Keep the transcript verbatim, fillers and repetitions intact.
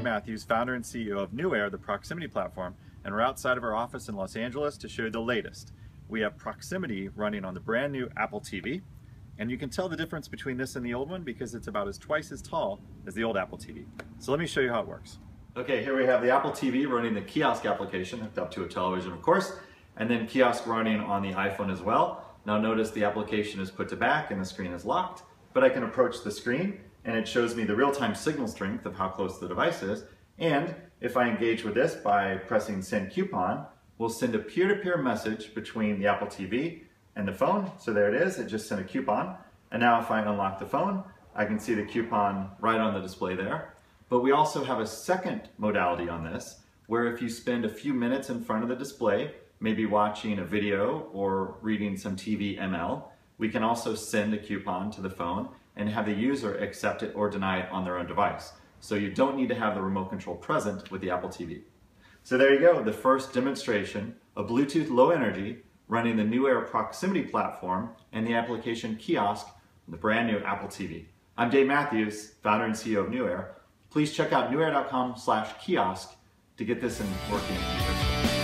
Dave Matthews, founder and C E O of NewAer, the Proximity platform, and we're outside of our office in Los Angeles to show you the latest. We have Proximity running on the brand new Apple T V, and you can tell the difference between this and the old one because it's about as twice as tall as the old Apple T V. So let me show you how it works. Okay, here we have the Apple T V running the Kiosk application, hooked up to a television of course, and then Kiosk running on the iPhone as well. Now notice the application is put to back and the screen is locked, but I can approach the screen and it shows me the real-time signal strength of how close the device is. And if I engage with this by pressing send coupon, we'll send a peer-to-peer message between the Apple T V and the phone. So there it is, it just sent a coupon. And now if I unlock the phone, I can see the coupon right on the display there. But we also have a second modality on this, where if you spend a few minutes in front of the display, maybe watching a video or reading some T V M L, we can also send a coupon to the phone and have the user accept it or deny it on their own device. So you don't need to have the remote control present with the Apple T V. So there you go, the first demonstration of Bluetooth Low Energy running the NewAer Proximity platform and the application Kiosk on the brand new Apple T V. I'm Dave Matthews, founder and C E O of NewAer. Please check out newaer dot com slash kiosk to get this in working.